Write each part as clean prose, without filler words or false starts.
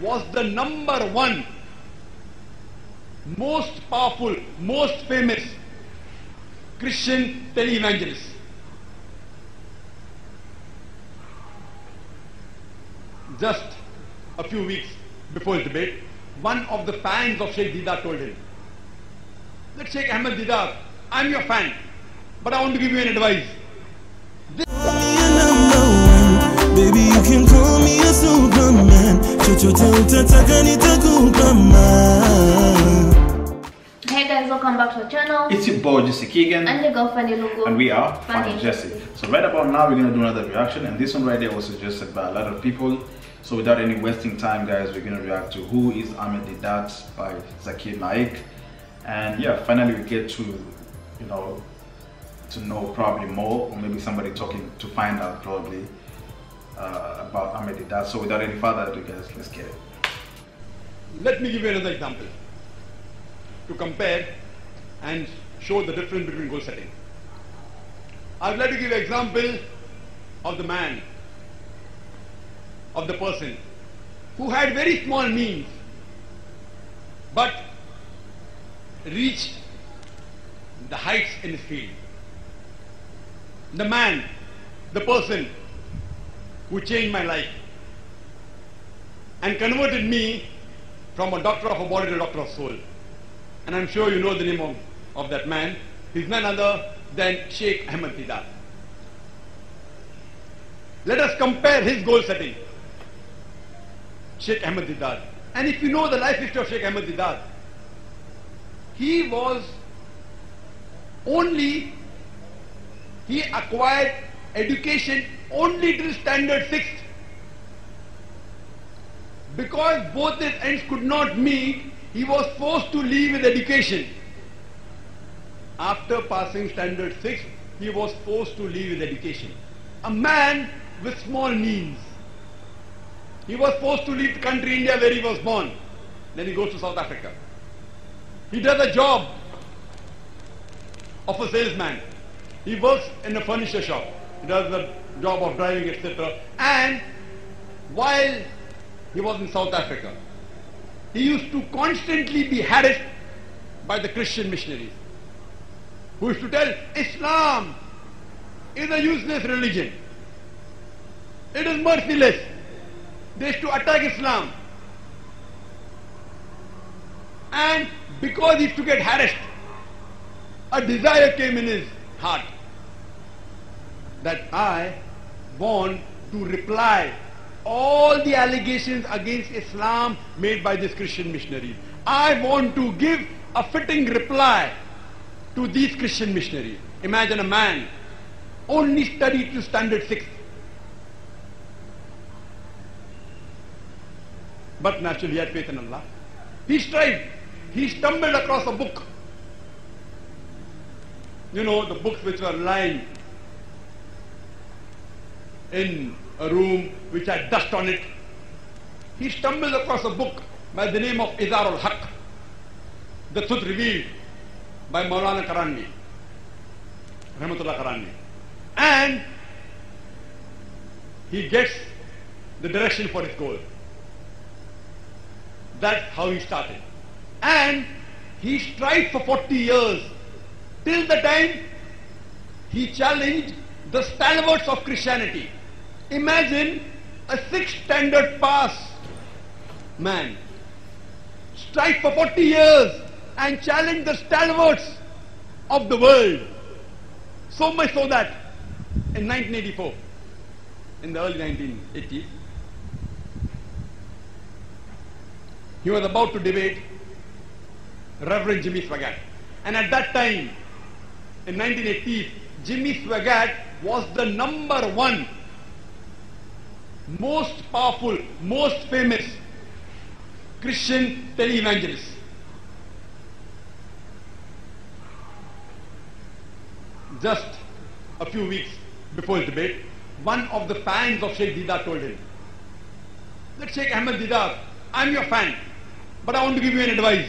was the number one, most powerful, most famous Christian televangelist. Just a few weeks before his debate, one of the fans of Sheikh Dida told him that, Sheikh Ahmed Deedat, I'm your fan, but I want to give you an advice. Baby, you can call me a superman. Hey guys, welcome back to our channel. It's your boy Jesse Keegan and your girl Fanny Lugo, and we are Funny Jesse. So right about now we're gonna do another reaction, and this one right there was suggested by a lot of people. So without any wasting time, guys, we're gonna react to Who Is Ahmed Deedat by Zakir Naik. And yeah, finally we get to, you know, to know probably more, or maybe somebody talking to find out probably about Ahmed Deedat. So without any further ado, guys, let's get it. Let me give you another example to compare and show the difference between goal setting. I would like to give an example of the man, of the person who had very small means but reached the heights in his field. The man, the person who changed my life and converted me from a doctor of a body to a doctor of soul. And I'm sure you know the name of that man. He's none other than Sheikh Ahmed Deedat. Let us compare his goal setting, Sheikh Ahmed Deedat. And if you know the life history of Sheikh Ahmed Deedat, he was only, he acquired education only till standard 6th, because both his ends could not meet. He was forced to leave his education. After passing standard 6th, he was forced to leave his education. A man with small means, he was forced to leave the country India, where he was born. Then he goes to South Africa. He does a job of a salesman. He works in a furniture shop. He does the job of driving, etc. And while he was in South Africa, he used to constantly be harassed by the Christian missionaries, who used to tell Islam is a useless religion. It is merciless. They used to attack Islam. And because he used to get harassed, a desire came in his heart that I want to reply all the allegations against Islam made by these Christian missionaries. I want to give a fitting reply to these Christian missionaries. Imagine a man only studied to standard 6th. But naturally he had faith in Allah. He strived. He stumbled across a book. You know, the books which were lying in a room which had dust on it. He stumbled across a book by the name of Izharul Haq, the truth revealed by Maulana Karani, Rahmatullah Karani. And he gets the direction for his goal. That's how he started. And he strived for 40 years till the time he challenged the stalwarts of Christianity. Imagine a 6th standard pass man strike for 40 years and challenge the stalwarts of the world. So much so that in 1984, in the early 1980s, he was about to debate Reverend Jimmy Swaggart. And at that time, in 1980s, Jimmy Swaggart was the number one, most powerful, most famous Christian televangelist. Just a few weeks before his debate, one of the fans of Sheikh Dida told him that, Sheikh Ahmed Deedat, I'm your fan, but I want to give you an advice.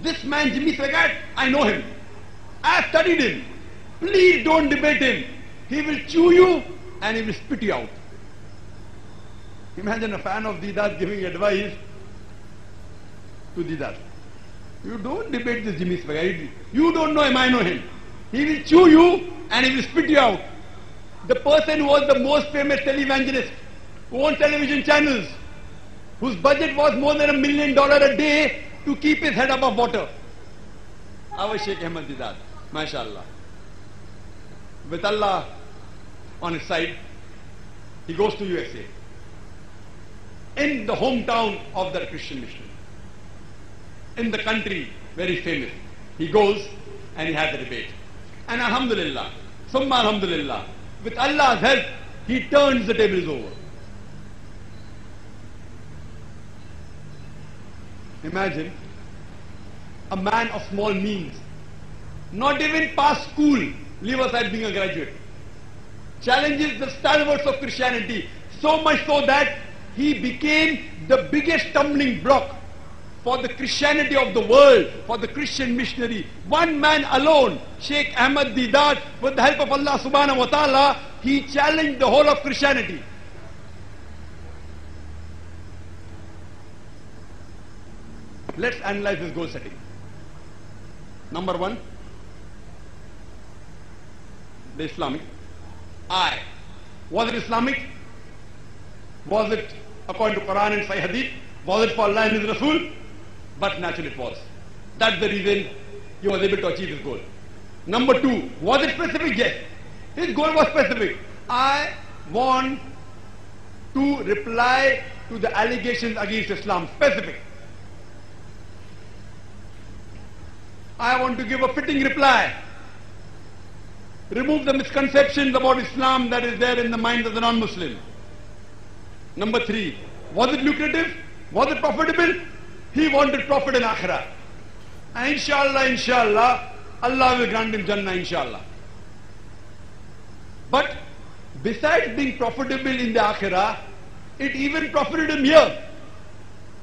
This man Jimmy Swaggart, I know him. I have studied him. Please don't debate him. He will chew you and he will spit you out. Imagine a fan of Deedat giving advice to Deedat. You don't debate this Jimmy Swaggart. You don't know him, I know him. He will chew you and he will spit you out. The person who was the most famous televangelist, who owned television channels, whose budget was more than $1 million a day to keep his head above water. Our Sheikh Ahmed Deedat, mashallah. With Allah on his side, he goes to USA, in the hometown of that Christian missionary, in the country where he's famous. He goes and he has a debate. And alhamdulillah, summa alhamdulillah, with Allah's help, he turns the tables over. Imagine a man of small means, not even past school, leave aside being a graduate, challenges the stalwarts of Christianity, so much so that he became the biggest stumbling block for the Christianity of the world, for the Christian missionary. One man alone, Sheikh Ahmed Deedat, with the help of Allah subhanahu wa ta'ala, he challenged the whole of Christianity. Let's analyze his goal setting. Number one, the Islamic. Was it Islamic? Was it according to Quran and Sahih Hadith? Was it for Allah and His Rasul? But naturally it was. That's the reason he was able to achieve his goal. Number two, was it specific? Yes. His goal was specific. I want to reply to the allegations against Islam. Specific. I want to give a fitting reply. Remove the misconceptions about Islam that is there in the minds of the non-Muslim. Number three, was it lucrative? Was it profitable? He wanted profit in Akhirah. And inshallah, inshallah, Allah will grant him Jannah, inshallah. But besides being profitable in the Akhirah, it even profited him here.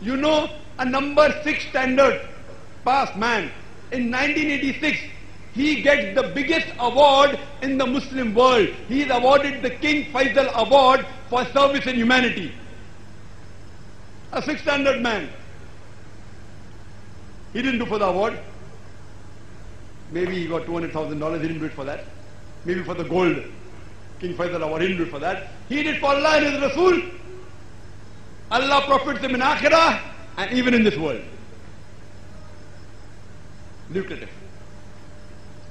You know, a number 6 standard pass man, in 1986, he gets the biggest award in the Muslim world. He is awarded the King Faisal Award for service in humanity. A 600 man. He didn't do for the award. Maybe he got $200,000. He didn't do it for that. Maybe for the gold King Faisal Award. He didn't do it for that. He did for Allah and His Rasul. Allah profits him in Akhirah and even in this world. Lucrative.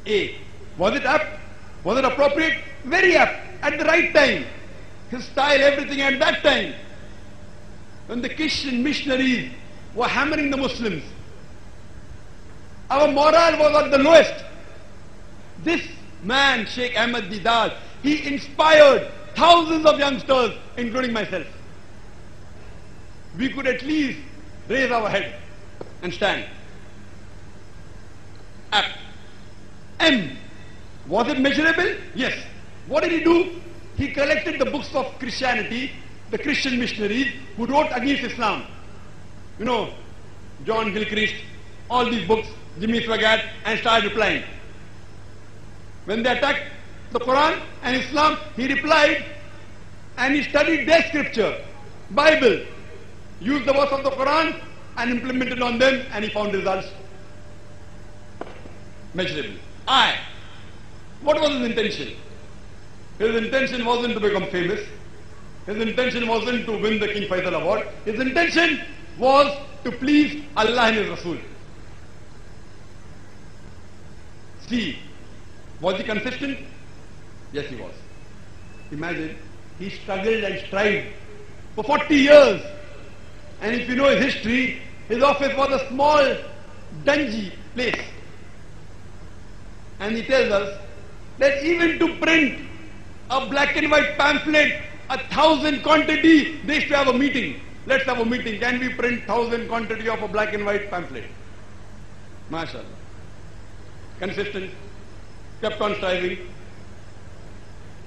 A. Was it apt? Was it appropriate? Very apt. At the right time. His style, everything at that time. When the Christian missionaries were hammering the Muslims. Our morale was at the lowest. This man, Sheikh Ahmed Deedat, he inspired thousands of youngsters, including myself. We could at least raise our head and stand. Apt. M. Was it measurable? Yes. What did he do? He collected the books of Christianity, the Christian missionaries who wrote against Islam. You know, John Gilchrist, all these books, Jimmy Swaggart, and started replying. When they attacked the Quran and Islam, he replied and he studied their scripture, Bible, used the verse of the Quran and implemented on them, and he found results. Measurable. What was his intention? His intention wasn't to become famous. His intention wasn't to win the King Faisal Award. His intention was to please Allah and His Rasul. C. Was he consistent? Yes, he was. Imagine, he struggled and strived for 40 years. And if you know his history, his office was a small, dingy place. And he tells us that even to print a black and white pamphlet, 1,000 quantity, they should have a meeting. Let's have a meeting. Can we print 1,000 quantity of a black and white pamphlet? MashaAllah. Consistent. Kept on striving.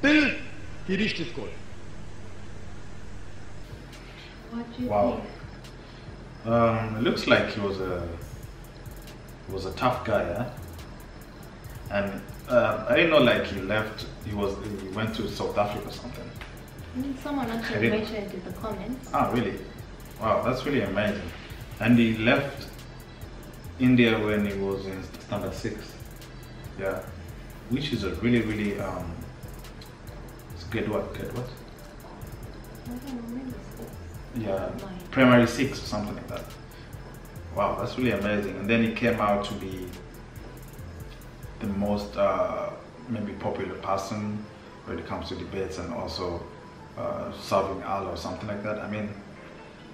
Till he reached his goal. Wow. Looks like he was a tough guy, eh? And I didn't know, like, he went to South Africa or something. I mean, someone actually mentioned in the comments. Ah, really? Wow, that's really amazing. And he left India when he was in standard 6. Yeah, which is a really, really it's grade what? I don't know, maybe 6. Yeah, like primary 6 or something like that. Wow, that's really amazing. And then he came out to be the most maybe popular person when it comes to debates and also serving Allah or something like that. I mean,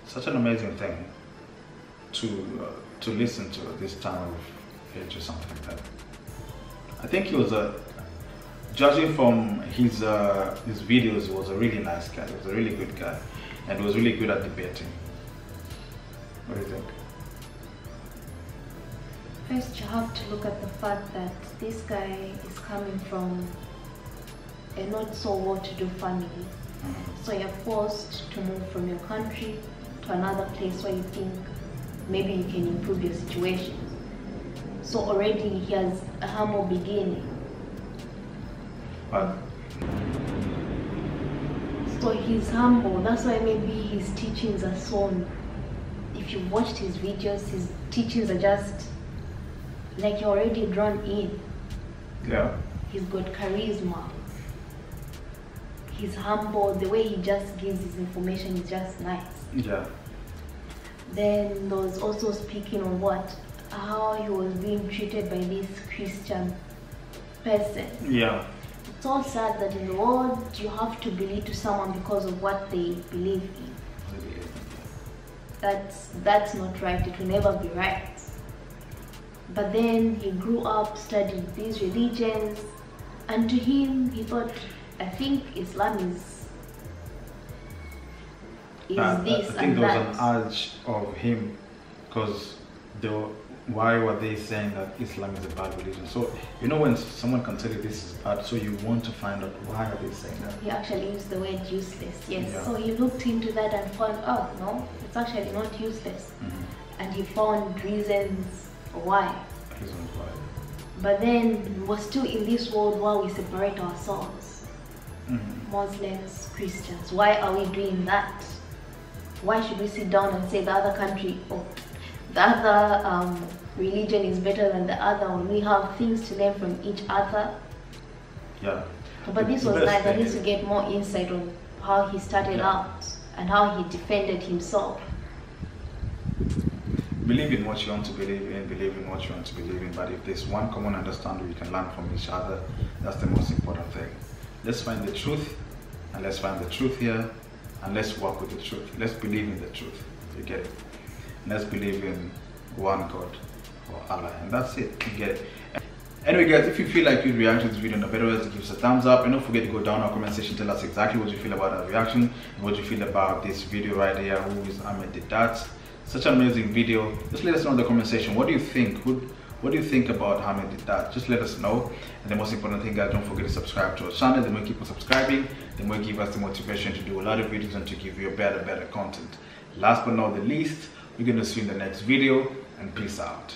such an amazing thing to listen to at this time of age or something like that. I think he was a, judging from his videos, he was a really nice guy. He was a really good guy, and he was really good at debating. What do you think? First, you have to look at the fact that this guy is coming from a not so well-to-do family. Mm-hmm. So you're forced to move from your country to another place where you think maybe you can improve your situation. So already he has a humble beginning. What? So he's humble. That's why maybe his teachings are so. If you watched his videos, his teachings are just like you're already drawn in. Yeah. He's got charisma. He's humble. The way he just gives his information is just nice. Yeah. Then there was also speaking on what, how he was being treated by this Christian person. Yeah. It's all sad that in the world you have to believe to someone because of what they believe in. Yeah. That's not right. It will never be right. But then he grew up, studied these religions, and to him he thought, I think Islam is this and that. I think there was an urge of him because why were they saying that Islam is a bad religion? So, you know, when someone can tell you this is bad, so you want to find out why are they saying that. He actually used the word useless, yes. Yeah. So he looked into that and found out, no, it's actually not useless. Mm-hmm. And he found reasons why. Reasons why. But then we're still in this world where we separate ourselves. Mm-hmm. Muslims, Christians, why are we doing that? Why should we sit down and say the other country or the other religion is better than the other when we have things to learn from each other? Yeah. But this was nice, at least to get more insight on how he started out and how he defended himself. Believe in what you want to believe in what you want to believe in, but if there's one common understanding we can learn from each other, that's the most important thing. Let's find the truth, and let's find the truth here, and let's work with the truth. Let's believe in the truth, you get it? And let's believe in one God or Allah, and that's it, you get it? Anyway guys, if you feel like you react to this video in a better way, give us a thumbs up, and don't forget to go down our comment section, tell us exactly what you feel about our reaction, and what you feel about this video right here, who is Ahmed Deedat. Such an amazing video. Just let us know in the comment section, what do you think? What do you think about Ahmed Deedat? Just let us know. And the most important thing, guys, don't forget to subscribe to our channel. The more you keep on subscribing, the more you give us the motivation to do a lot of videos and to give you better content. Last but not the least, we're going to see you in the next video, and peace out.